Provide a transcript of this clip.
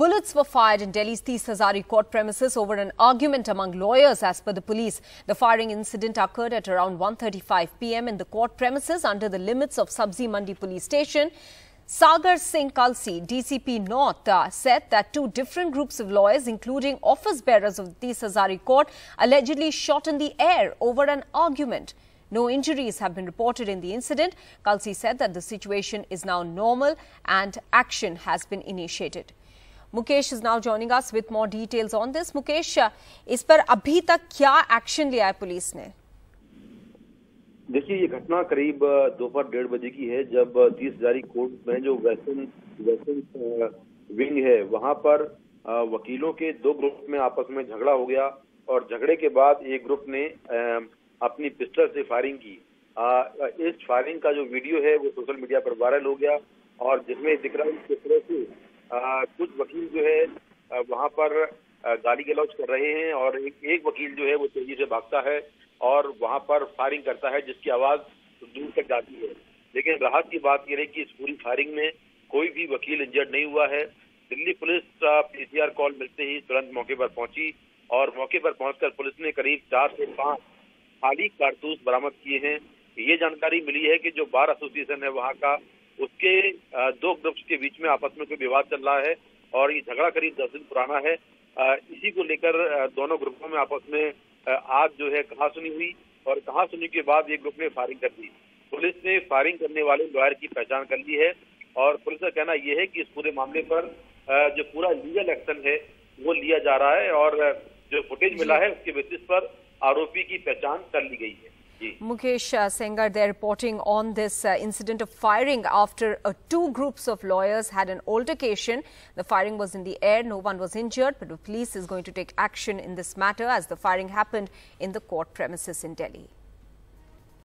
Bullets were fired in Delhi's Tis Hazari Court premises over an argument among lawyers, as per the police. The firing incident occurred at around 1:35 p.m. in the court premises under the limits of Subzi Mandi police station. Sagar Singh Kalsi, DCP North, said that two different groups of lawyers, including office bearers of the Tis Hazari Court, allegedly shot in the air over an argument. No injuries have been reported in the incident. Kalsi said that the situation is now normal and action has been initiated. Mukesh is now joining us with more details on this. Mukesh, is par abhi tak kya action liya hai police ne? देखिए, ये घटना करीब दोपहर 1:30 बजे की है, जब तीस हजारी कोर्ट में जो वेस्टर्न विंग है वहां पर वकीलों के दो ग्रुप में आपस में झगड़ा हो गया और झगड़े के बाद एक ग्रुप ने अपनी पिस्टल से फायरिंग की। इस फायरिंग का जो वीडियो है वो सोशल मीडिया पर वायरल हो गया और जिसमें दिख रहा है किस तरह से कुछ वकील जो है वहाँ पर गाली गलौज कर रहे हैं और एक वकील जो है वो तेजी से भागता है और वहां पर फायरिंग करता है, जिसकी आवाज दूर तक जाती है। लेकिन राहत की बात यह है कि इस पूरी फायरिंग में कोई भी वकील इंजर्ड नहीं हुआ है। दिल्ली पुलिस का पीसीआर कॉल मिलते ही तुरंत मौके पर पहुंची और मौके पर पहुंचकर पुलिस ने करीब 4 से 5 खाली कारतूस बरामद किए हैं। ये जानकारी मिली है कि जो बार एसोसिएशन है वहाँ का, उसके दो ग्रुप्स के बीच में आपस में कोई विवाद चल रहा है और ये झगड़ा करीब 10 दिन पुराना है। इसी को लेकर दोनों ग्रुपों में आपस में आज जो है कहासुनी हुई और कहासुनी के बाद एक ग्रुप ने फायरिंग कर दी। पुलिस ने फायरिंग करने वाले लॉयर की पहचान कर ली है और पुलिस का कहना यह है कि इस पूरे मामले पर जो पूरा लीगल एक्शन है वो लिया जा रहा है और जो फुटेज मिला है उसके बेसिस पर आरोपी की पहचान कर ली गई है। Mukesh Sengar, they're reporting on this incident of firing after two groups of lawyers had an altercation. The firing was in the air, no one was injured, but the police is going to take action in this matter as the firing happened in the court premises in Delhi.